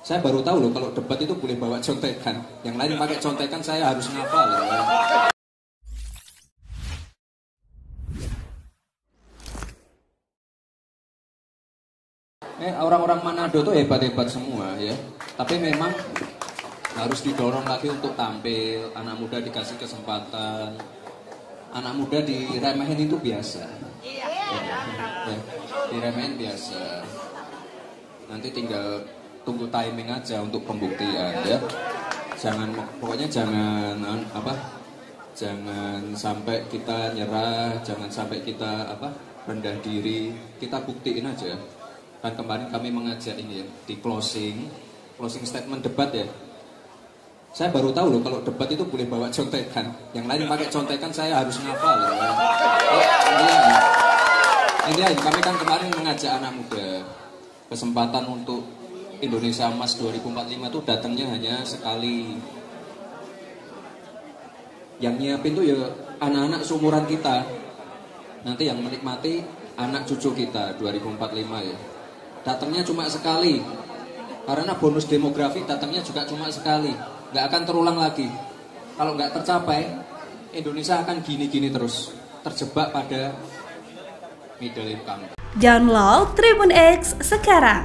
Saya baru tahu loh kalau debat itu boleh bawa contekan. Yang lain pakai contekan, saya harus ngapal ya. Orang-orang Manado tuh hebat-hebat semua ya. Tapi memang harus didorong lagi untuk tampil. Anak muda dikasih kesempatan. Anak muda diremehin itu biasa. Iya. Ya. Diremehin biasa. Nanti tinggal tunggu timing aja untuk pembuktian ya. Jangan, pokoknya jangan apa? Jangan sampai kita nyerah, jangan sampai kita apa? Rendah diri. Kita buktiin aja. Kan kemarin kami mengajak ini ya, di closing statement debat ya. Saya baru tahu loh kalau debat itu boleh bawa contekan. Yang lain pakai contekan, saya harus ngapal ya. Ini kami kan kemarin mengajak anak muda. Kesempatan untuk Indonesia Emas 2045 itu datangnya hanya sekali. Yang nyiapin tuh ya anak-anak seumuran kita. Nanti yang menikmati anak cucu kita 2045 ya. Datangnya cuma sekali, karena bonus demografi datangnya juga cuma sekali, nggak akan terulang lagi. Kalau nggak tercapai, Indonesia akan gini-gini terus, terjebak pada middle income. Download Tribun X sekarang,